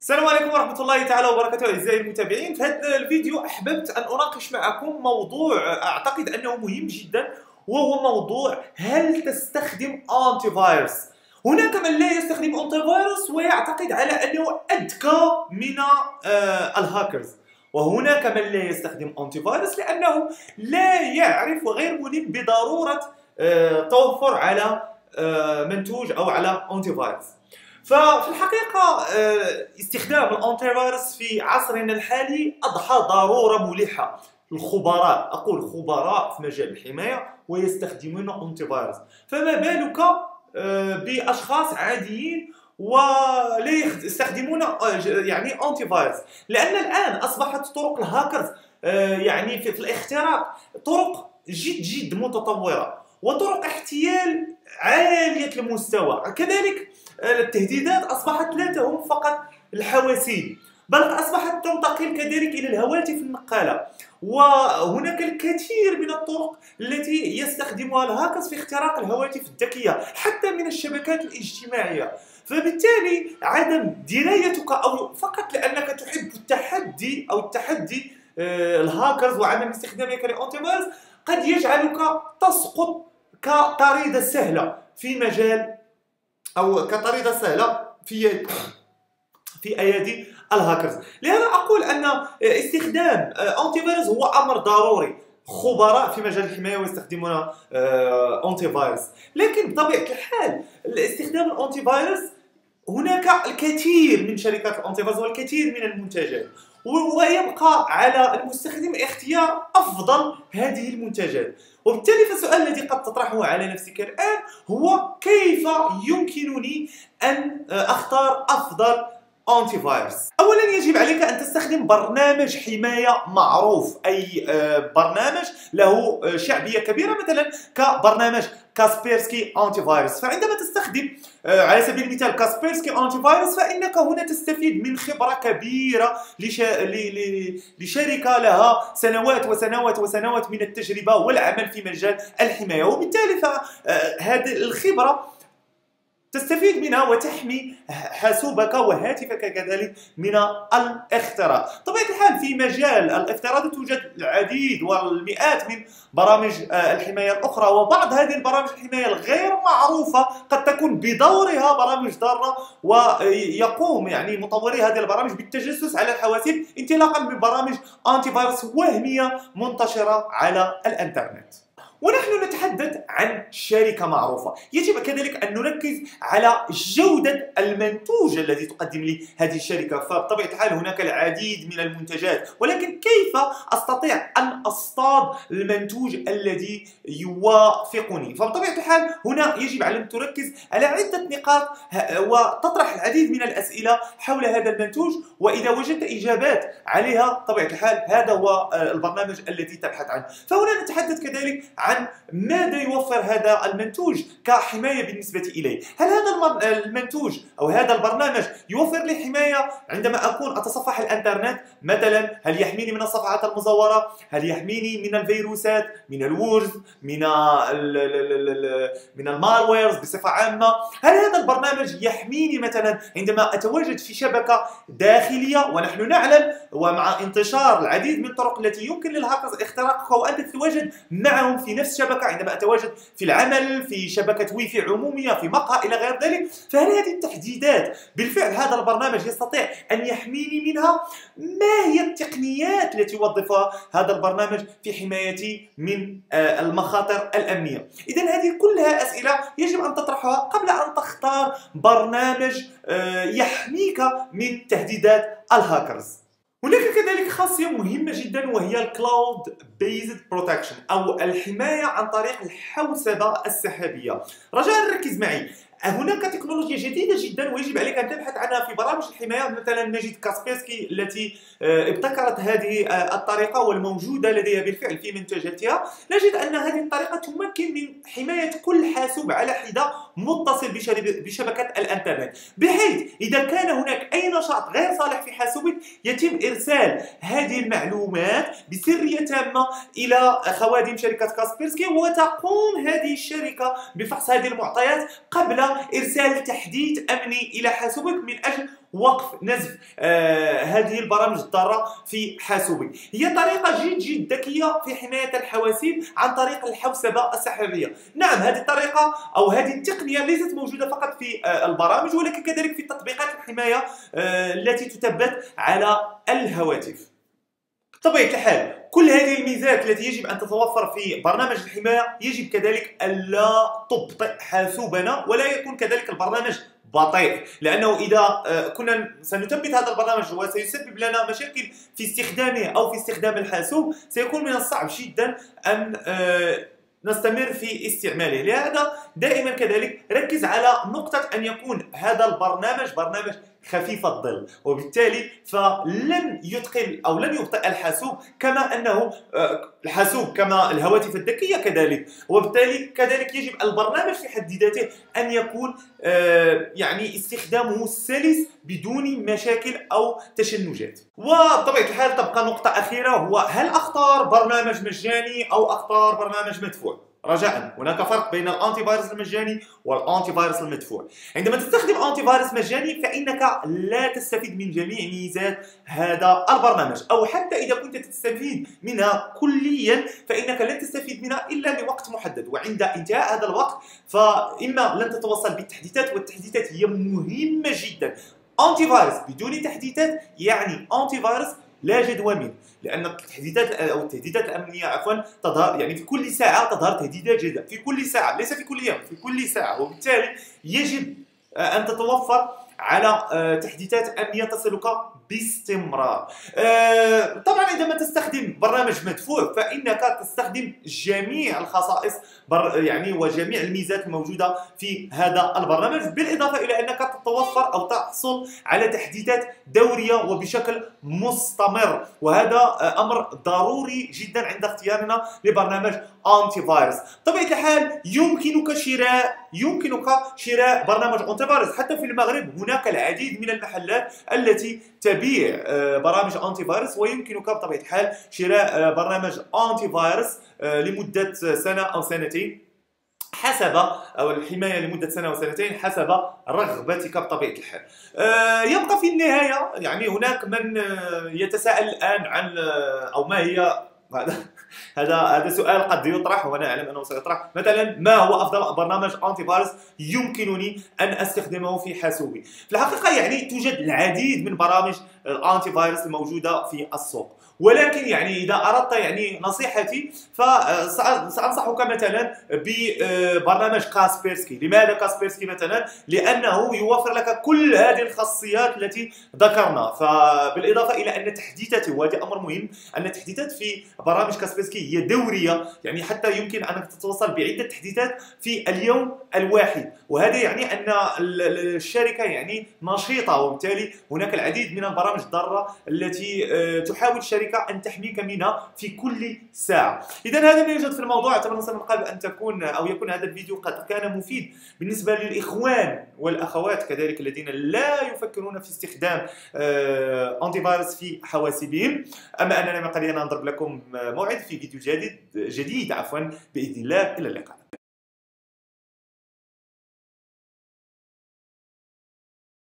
السلام عليكم ورحمة الله تعالى وبركاته أعزائي المتابعين. في هذا الفيديو أحببت أن أناقش معكم موضوع أعتقد أنه مهم جدا، وهو موضوع هل تستخدم أنتي فايروس؟ هناك من لا يستخدم أنتي فايروس ويعتقد على أنه أذكى من الهاكرز، وهناك من لا يستخدم أنتي فايروس لأنه لا يعرف وغير ملم بضرورة توفر على منتوج أو على أنتي فايروس. ففي الحقيقة استخدام الأنتي فايروس في عصرنا الحالي أضحى ضرورة ملحة. الخبراء، أقول خبراء في مجال الحماية ويستخدمون أنتي فايروس، فما بالك بأشخاص عاديين ولا يستخدمون يعني أنتي فايروس؟ لأن الآن أصبحت طرق الهاكرز يعني في الاختراق طرق جد متطورة وطرق احتيال عالية المستوى. كذلك التهديدات أصبحت لا تهم فقط الحواسيب، بل أصبحت تنتقل كذلك إلى الهواتف النقالة، وهناك الكثير من الطرق التي يستخدمها الهاكرز في اختراق الهواتف الذكية حتى من الشبكات الاجتماعية. فبالتالي عدم درايتك أو فقط لأنك تحب التحدي أو التحدي الهاكرز وعدم استخدامك لأنتي فايروس قد يجعلك تسقط كطريدة سهلة في مجال أو كطريدة سهلة في أيدي الهاكرز. لهذا أقول أن استخدام أنتي فايروس هو أمر ضروري. خبراء في مجال الحماية ويستخدمون أنتي فايروس، لكن بطبيعة الحال استخدام الأنتي فايروس هناك الكثير من شركات الأنتي فايروس والكثير من المنتجات، ويبقى على المستخدم اختيار أفضل هذه المنتجات. وبالتالي فالسؤال الذي قد تطرحه على نفسك الآن هو كيف يمكنني أن أختار أفضل أنتي فايروس؟ أولا يجب عليك أن تستخدم برنامج حماية معروف، أي برنامج له شعبية كبيرة، مثلا كبرنامج كاسبيرسكي أنتي فايروس. فعندما تستخدم على سبيل المثال كاسبيرسكي أنتي فايروس فإنك هنا تستفيد من خبرة كبيرة لشركة لها سنوات وسنوات وسنوات من التجربة والعمل في مجال الحماية، وبالتالي فهذه الخبرة تستفيد منها وتحمي حاسوبك وهاتفك كذلك من الاختراق. طبعا الحال في مجال الافتراض توجد العديد والمئات من برامج الحماية الأخرى، وبعض هذه البرامج الحماية الغير معروفة قد تكون بدورها برامج ضارة، ويقوم يعني مطوري هذه البرامج بالتجسس على الحواسيب انطلاقا من برامج أنتي فايروس وهمية منتشرة على الإنترنت. ونحن نتحدث عن شركة معروفة، يجب كذلك أن نركز على جودة المنتوج الذي تقدم لي هذه الشركة. فبطبيعة الحال هناك العديد من المنتجات، ولكن كيف أستطيع أن أصطاد المنتوج الذي يوافقني؟ فبطبيعة الحال هنا يجب عليك أن تركز على عدة نقاط وتطرح العديد من الأسئلة حول هذا المنتوج، وإذا وجدت إجابات عليها طبيعة الحال هذا هو البرنامج الذي تبحث عنه. فهنا نتحدث كذلك عن ماذا يوفر هذا المنتوج كحماية بالنسبة إليه. هل هذا المنتوج أو هذا البرنامج يوفر لي حماية عندما أكون أتصفح الإنترنت مثلا؟ هل يحميني من الصفحات المزورة؟ هل يحميني من الفيروسات، من الويرز، من المالويرز بصفة عامة؟ هل هذا البرنامج يحميني مثلا عندما أتواجد في شبكة داخلية؟ ونحن نعلم ومع انتشار العديد من الطرق التي يمكن للهاكرز اختراقها وأنت تتواجد معهم في نفس الشبكة، عندما أتواجد في العمل، في شبكة ويفي عمومية، في مقهى، إلى غير ذلك. فهل هذه التحديدات بالفعل هذا البرنامج يستطيع أن يحميني منها؟ ما هي التقنيات التي يوظفها هذا البرنامج في حمايتي من المخاطر الأمنية؟ إذا هذه كلها أسئلة يجب أن تطرحها قبل أن تختار برنامج يحميك من تهديدات الهاكرز. هناك كذلك خاصية مهمة جدا وهي الكلاود بيزد بروتكشن أو الحماية عن طريق الحوسبة السحابية. رجاء ركز معي، هناك تكنولوجيا جديدة جدا ويجب عليك أن تبحث عنها في برامج الحماية. مثلا نجد كاسبيرسكي التي ابتكرت هذه الطريقة والموجودة لديها بالفعل في منتجاتها. نجد أن هذه الطريقة تمكن من حماية كل حاسوب على حدة متصل بشبكة الإنترنت، بحيث إذا كان هناك أي نشاط غير صالح في حاسوبك يتم إرسال هذه المعلومات بسرية تامة إلى خوادم شركة كاسبيرسكي، وتقوم هذه الشركة بفحص هذه المعطيات قبل إرسال تحديث أمني إلى حاسوبك من أجل وقف نزف هذه البرامج الضارة في حاسوبك. هي طريقة جد جد ذكية في حماية الحواسيب عن طريق الحوسبة السحرية. نعم، هذه الطريقة أو هذه التقنية ليست موجودة فقط في البرامج، ولكن كذلك في تطبيقات الحماية التي تثبت على الهواتف. بطبيعة الحال كل هذه الميزات التي يجب أن تتوفر في برنامج الحماية يجب كذلك ألا تبطئ حاسوبنا، ولا يكون كذلك البرنامج بطيء، لأنه إذا كنا سنثبت هذا البرنامج وسيسبب لنا مشاكل في استخدامه أو في استخدام الحاسوب، سيكون من الصعب جدا أن نستمر في استعماله. لهذا دائما كذلك ركز على نقطة أن يكون هذا البرنامج برنامج خفيف الظل، وبالتالي فلن يثقل أو لن يبطئ الحاسوب كما أنه الحاسوب كما الهواتف الذكية كذلك. وبالتالي كذلك يجب البرنامج في حد ذاته أن يكون يعني استخدامه سلس بدون مشاكل أو تشنجات. وبطبيعة الحال تبقى نقطة أخيرة، هو هل أختار برنامج مجاني أو أختار برنامج مدفوع؟ رجاءً، هناك فرق بين الأنتي فايروس المجاني والأنتي فايروس المدفوع. عندما تستخدم أنتي فايروس مجاني فإنك لا تستفيد من جميع ميزات هذا البرنامج، أو حتى إذا كنت تستفيد منها كلياً فإنك لن تستفيد منها إلا لوقت محدد، وعند انتهاء هذا الوقت فإما لن تتوصل بالتحديثات، والتحديثات هي مهمة جداً. أنتي فايروس بدون تحديثات يعني أنتي فايروس لا جدوى منه، لأن التحديثات أو التهديدات الأمنية عفوا تظهر، يعني في كل ساعة تظهر تهديدات جديدة، في كل ساعة، ليس في كل يوم، في كل ساعة. وبالتالي يجب أن تتوفر على تحديثات أمنية تصلك باستمرار. طبعا عندما تستخدم برنامج مدفوع فإنك تستخدم جميع الخصائص يعني وجميع الميزات الموجودة في هذا البرنامج، بالإضافة إلى أنك تتوفر أو تحصل على تحديثات دورية وبشكل مستمر، وهذا أمر ضروري جدا عند اختيارنا لبرنامج أنتي فايروس. بطبيعة الحال يمكنك شراء برنامج أنتي فايروس. حتى في المغرب هناك العديد من المحلات التي تبيع برامج أنتي فايروس، ويمكنك بطبيعة الحال شراء برنامج أنتي فايروس لمدة سنة أو سنتين حسب، أو الحماية لمدة سنة وسنتين حسب رغبتك بطبيعة الحال. يبقى في النهاية يعني هناك من يتساءل الآن عن أو ما هي هذا سؤال قد يطرح، وانا اعلم انه سيطرح، مثلا ما هو افضل برنامج انتي فايروس يمكنني ان استخدمه في حاسوبي؟ في الحقيقه يعني توجد العديد من برامج الانتي فايروس الموجوده في السوق، ولكن يعني اذا اردت يعني نصيحتي فسانصحك مثلا ببرنامج كاسبيرسكي. لماذا كاسبيرسكي مثلا؟ لانه يوفر لك كل هذه الخاصيات التي ذكرنا، فبالاضافه الى ان تحديثاته، وهذا امر مهم، ان تحديثات في برامج كاسبيرسكي هي دوريه، يعني حتى يمكن انك تتوصل بعده تحديثات في اليوم الواحد، وهذا يعني ان الشركه يعني نشيطه، وبالتالي هناك العديد من البرامج الضاره التي تحاول الشركه ان تحميك منها في كل ساعه. اذا هذا ما يوجد في الموضوع. اتمنى من قلب ان يكون هذا الفيديو قد كان مفيد بالنسبه للاخوان والاخوات كذلك الذين لا يفكرون في استخدام انتي فايروس في حواسبهم. اما اننا من قليل نضرب لكم موعد في فيديو جديد باذن الله. الى اللقاء.